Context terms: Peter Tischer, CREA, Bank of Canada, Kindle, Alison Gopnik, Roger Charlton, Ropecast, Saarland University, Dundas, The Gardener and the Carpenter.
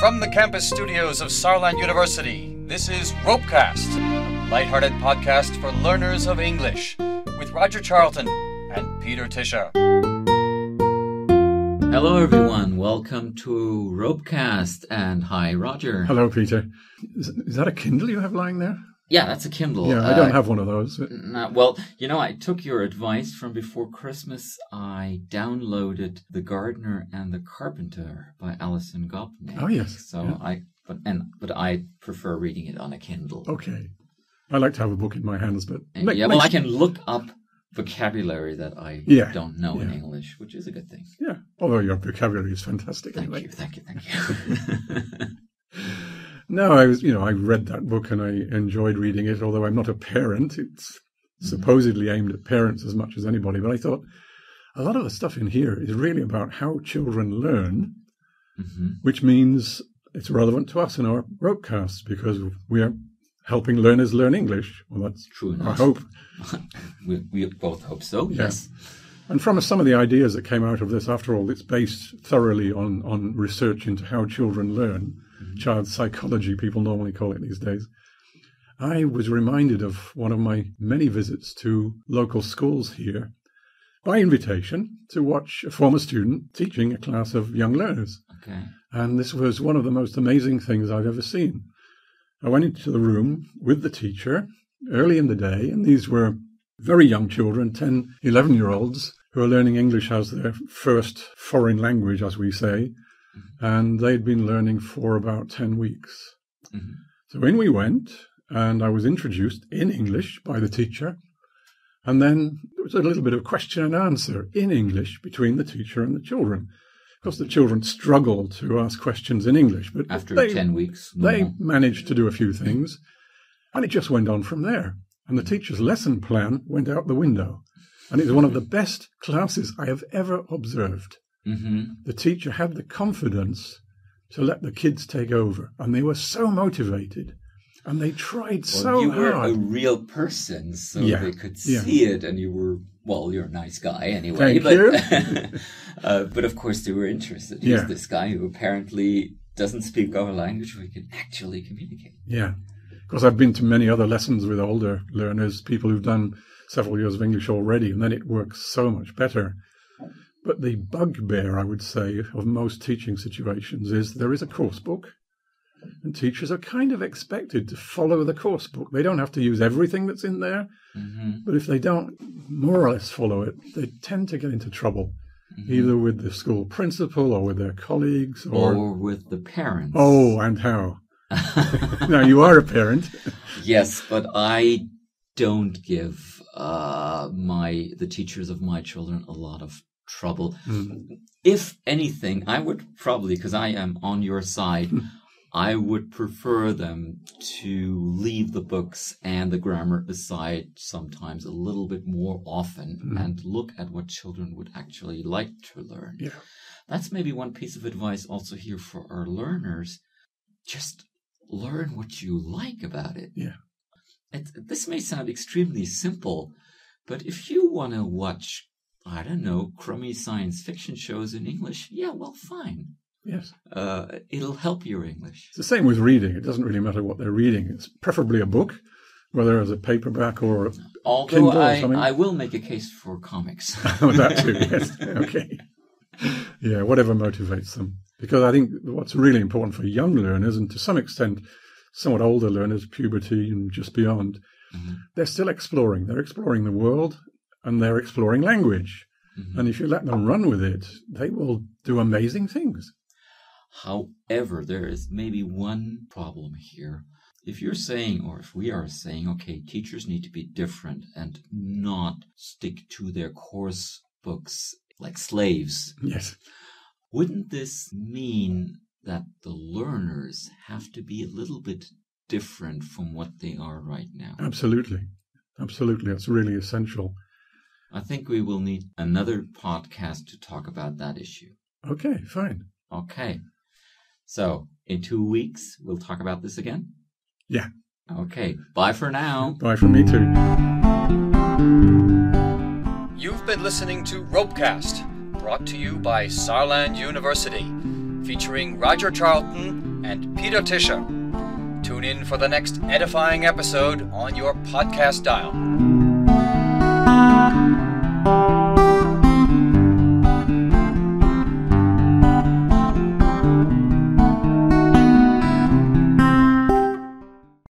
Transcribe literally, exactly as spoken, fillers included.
From the campus studios of Saarland University, this is Ropecast, a lighthearted podcast for learners of English, with Roger Charlton and Peter Tischer. Hello everyone, welcome to Ropecast, and hi Roger. Hello Peter. Is, is that a Kindle you have lying there? Yeah, that's a Kindle. Yeah, I don't uh, have one of those. But... Nah, well, you know, I took your advice from before Christmas. I downloaded The Gardener and the Carpenter by Alison Gopnik. Oh, yes. So yeah. I, but, and, but I prefer reading it on a Kindle. Okay. I like to have a book in my hands, but... Make, yeah, well, make... I can look up vocabulary that I yeah, don't know yeah. in English, which is a good thing. Yeah, although your vocabulary is fantastic. Thank anyway. you, thank you, thank you. No, I was, you know, I read that book and I enjoyed reading it, although I'm not a parent. It's mm-hmm. supposedly aimed at parents as much as anybody. But I thought a lot of the stuff in here is really about how children learn, mm-hmm. which means it's relevant to us in our broadcasts because we are helping learners learn English. Well, that's true enough. I hope. we, we both hope so, yeah. yes. And from some of the ideas that came out of this, after all, it's based thoroughly on, on research into how children learn. Child psychology, people normally call it these days. I was reminded of one of my many visits to local schools here by invitation to watch a former student teaching a class of young learners. Okay. And this was one of the most amazing things I've ever seen. I went into the room with the teacher early in the day, and these were very young children, ten, eleven-year-olds, who are learning English as their first foreign language, as we say. And they'd been learning for about ten weeks. Mm-hmm. So in we went, and I was introduced in English by the teacher. And then there was a little bit of question and answer in English between the teacher and the children. Of course, the children struggled to ask questions in English. But after they, ten weeks. They no. managed to do a few things. And it just went on from there. And the teacher's lesson plan went out the window. And it was one of the best classes I have ever observed. Mm-hmm. The teacher had the confidence to let the kids take over, and they were so motivated, and they tried well, so you hard. You were a real person, so yeah. they could yeah. see it, and you were, well, you're a nice guy anyway. Thank but, you. uh, but of course they were interested. Here's yeah. this guy who apparently doesn't speak our language, we can actually communicate. Yeah, of course I've been to many other lessons with older learners, people who've done several years of English already, and then it works so much better. But the bugbear, I would say, of most teaching situations is there is a course book, and teachers are kind of expected to follow the course book. They don't have to use everything that's in there, mm-hmm. but if they don't more or less follow it, they tend to get into trouble, mm-hmm. either with the school principal or with their colleagues. Or, or with the parents. Oh, and how? Now, you are a parent. Yes, but I don't give uh, my the teachers of my children a lot of trouble. Mm. If anything, I would probably, because I am on your side, I would prefer them to leave the books and the grammar aside sometimes a little bit more often mm. and look at what children would actually like to learn. Yeah. That's maybe one piece of advice also here for our learners. Just learn what you like about it. Yeah. It, this may sound extremely simple, but if you want to watch I don't know, crummy science fiction shows in English, yeah, well, fine. Yes. Uh, it'll help your English. It's the same with reading. It doesn't really matter what they're reading. It's preferably a book, whether as a paperback or a Although Kindle I, or something. I will make a case for comics. Oh, that too, yes. Okay. Yeah, whatever motivates them. Because I think what's really important for young learners, and to some extent somewhat older learners, puberty and just beyond, mm-hmm. they're still exploring. They're exploring the world. And they're exploring language. Mm-hmm. And if you let them run with it, they will do amazing things. However, there is maybe one problem here. If you're saying, or if we are saying, okay, teachers need to be different and not stick to their course books like slaves. Yes. Wouldn't this mean that the learners have to be a little bit different from what they are right now? Absolutely. Absolutely. That's really essential. I think we will need another podcast to talk about that issue. Okay, fine. Okay. So, in two weeks, we'll talk about this again? Yeah. Okay. Bye for now. Bye for me too. You've been listening to Ropecast, brought to you by Saarland University, featuring Roger Charlton and Peter Tischer. Tune in for the next edifying episode on your podcast dial.